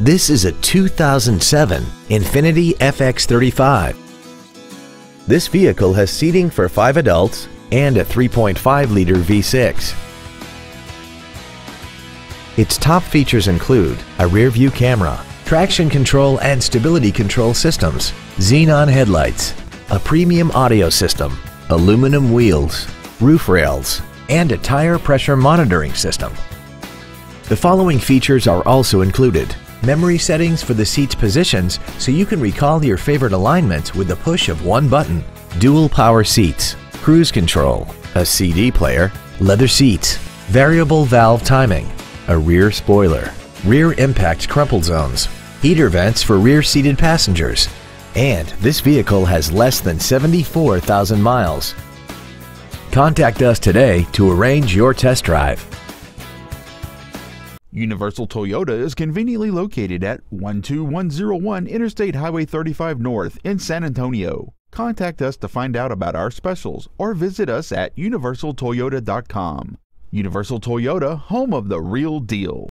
This is a 2007 Infiniti FX35. This vehicle has seating for 5 adults and a 3.5-liter V6. Its top features include a rear-view camera, traction control and stability control systems, xenon headlights, a premium audio system, aluminum wheels, roof rails, and a tire pressure monitoring system. The following features are also included: memory settings for the seat's positions so you can recall your favorite alignments with the push of one button, dual power seats, cruise control, a CD player, leather seats, variable valve timing, a rear spoiler, rear impact crumple zones, heater vents for rear-seated passengers, and this vehicle has less than 74,000 miles. Contact us today to arrange your test drive. Universal Toyota is conveniently located at 12101 Interstate Highway 35 North in San Antonio. Contact us to find out about our specials or visit us at universaltoyota.com. Universal Toyota, home of the real deal.